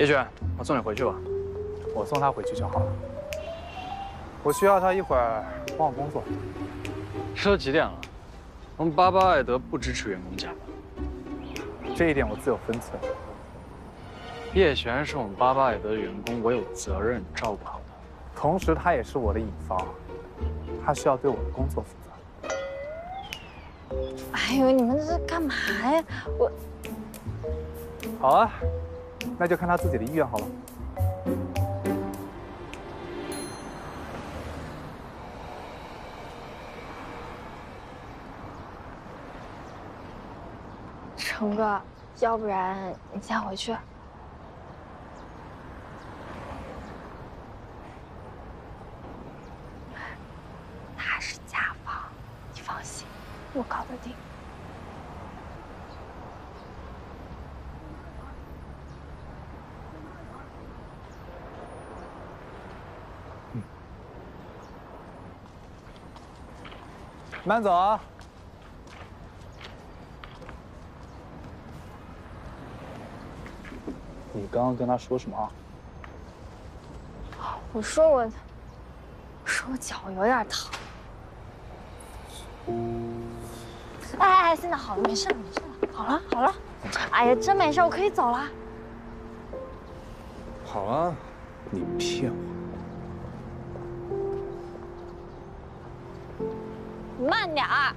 叶璇，我送你回去吧。我送他回去就好了。我需要他一会儿帮我工作。这都几点了？我们巴巴艾德不支持员工加班，这一点我自有分寸。叶璇是我们巴巴艾德的员工，我有责任照顾好他。同时，他也是我的乙方，他需要对我的工作负责。 哎呦，你们这是干嘛呀？我好啊，那就看他自己的意愿好了。成哥，要不然你先回去。他是甲方，你放心。 我搞得定。慢走啊！你刚刚跟他说什么啊？我说我脚有点疼。 哎哎，现在好了，没事了，没事了，好了，好了。哎呀，真没事，我可以走了。好啊，你骗我！慢点儿。